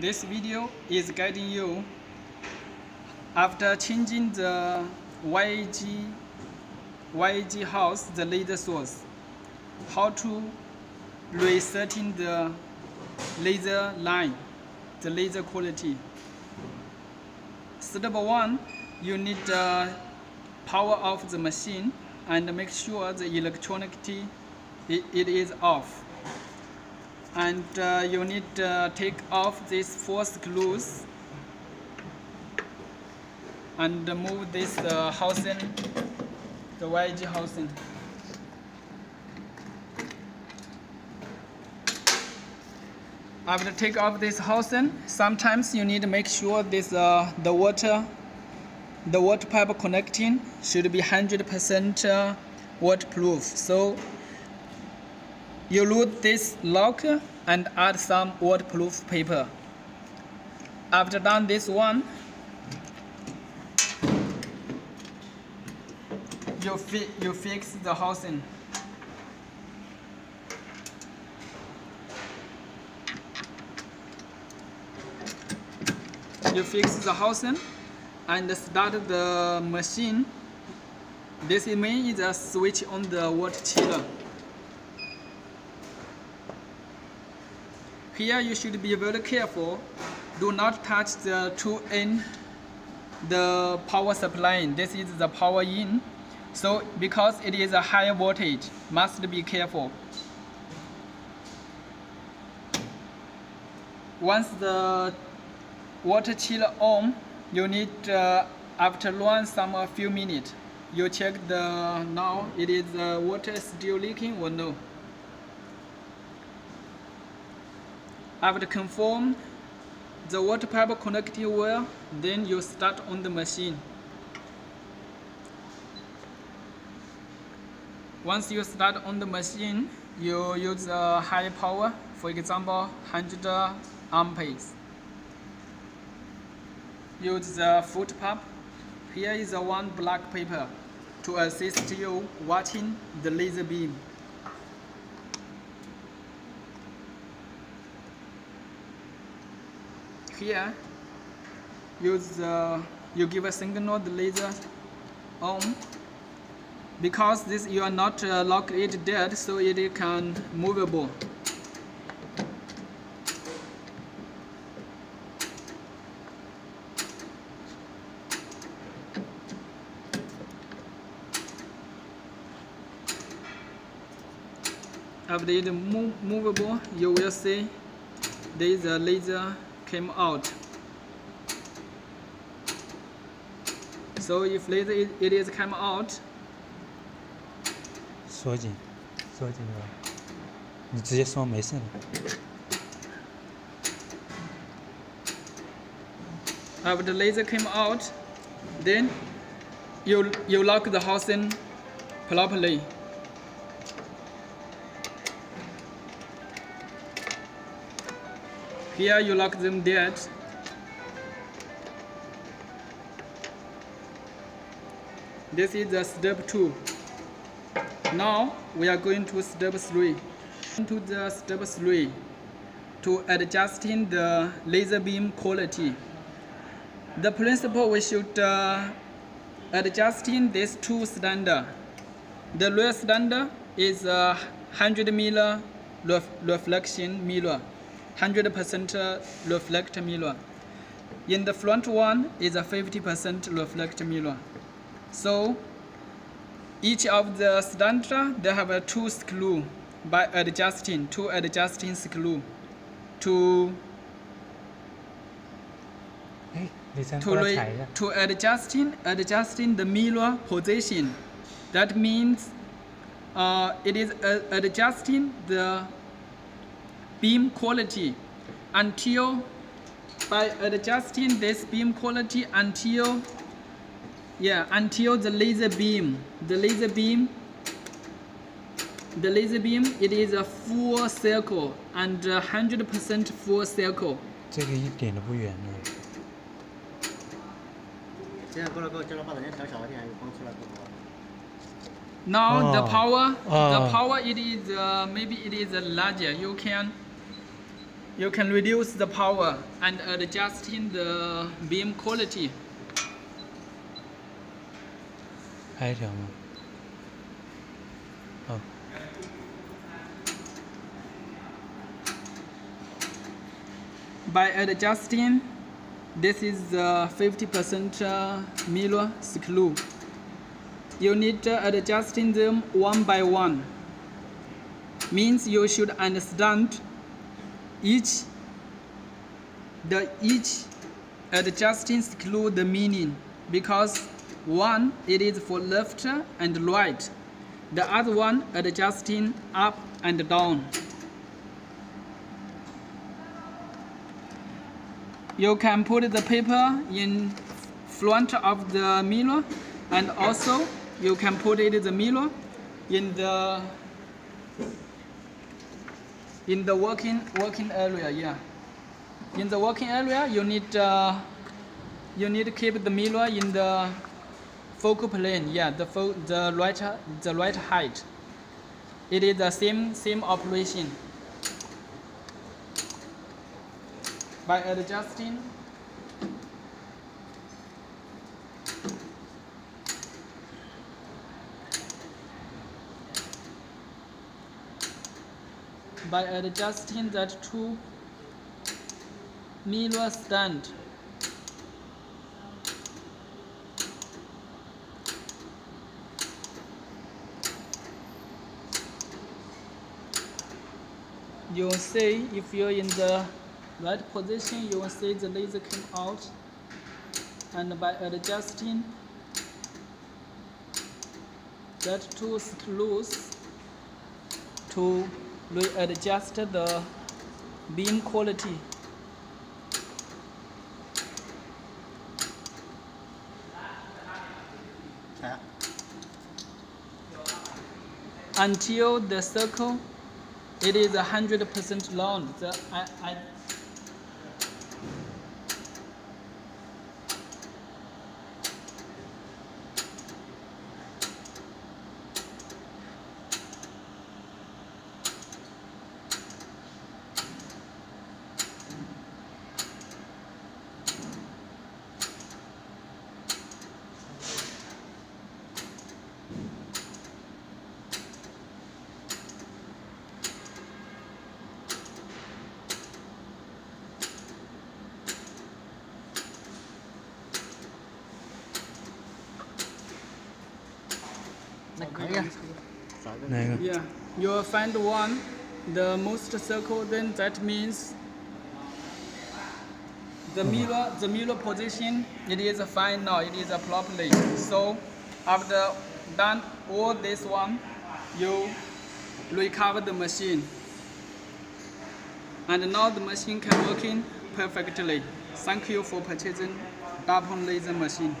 This video is guiding you after changing the YAG house, the laser source, how to resetting the laser line, the laser quality. Step 1, you need the power of the machine and make sure the electricity it is off. And you need to take off these 4 screws and move this housing, the YAG housing. After take off this housing, sometimes you need to make sure this the water pipe connecting should be 100% waterproof. So you lose this lock and add some waterproof paper. After done this one, you fix the housing. You fix the housing and start the machine. This main is a switch on the water chiller. Here you should be very careful. Do not touch the 2 end, the power supply. This is the power in. So because it is a high voltage, must be careful. Once the water chiller on, you need after run some a few minutes. You check the now it is the water still leaking or no. After confirm the water pipe connected well, then you start on the machine. Once you start on the machine, you use high power, for example 100 amperes. Use the foot pump. Here is the one black paper to assist you watching the laser beam. Here, you give a signal the laser on, because this you are not lock it dead, so it can movable. After it movable, you will see there is a laser came out. So if laser it is come out, after the laser came out, then you lock the housing properly. Here you lock them dead. This is the step 2. Now we are going to step 3. To the step 3, to adjusting the laser beam quality. The principle we should adjusting these 2 standard. The real standard is 100 mirror reflection mirror. 100% reflect mirror. In the front one is a 50% reflect mirror. So each of the standard they have a 2 screw by adjusting, 2 adjusting screw to adjusting the mirror position. That means it is adjusting the beam quality until by adjusting this beam quality until the laser beam it is a full circle and 100% full circle. 这个一点都不远了。Now the power it is maybe it is larger. You can you can reduce the power and adjusting the beam quality. 还有一条吗？哦。By adjusting, this is the 50% mirror screw. You need adjusting them one by one. Means you should understand each adjusting screw the meaning, because one it is for left and right, the other one adjusting up and down. You can put the paper in front of the mirror, and also you can put it in the mirror in the working area. Yeah, in the working area you need to keep the mirror in the focal plane. Yeah, the right height. It is the same operation. By adjusting that two mirror stand, you will see if you're in the right position, you will see the laser came out. And by adjusting that two screws to readjust the beam quality. Until the circle, it is 100% round. Yeah, you will find one, the most circle, then that means the mirror position, it is fine now, it is properly. So after done all this one, you recover the machine. And now the machine can work in perfectly. Thank you for purchasing Dapeng Laser machine.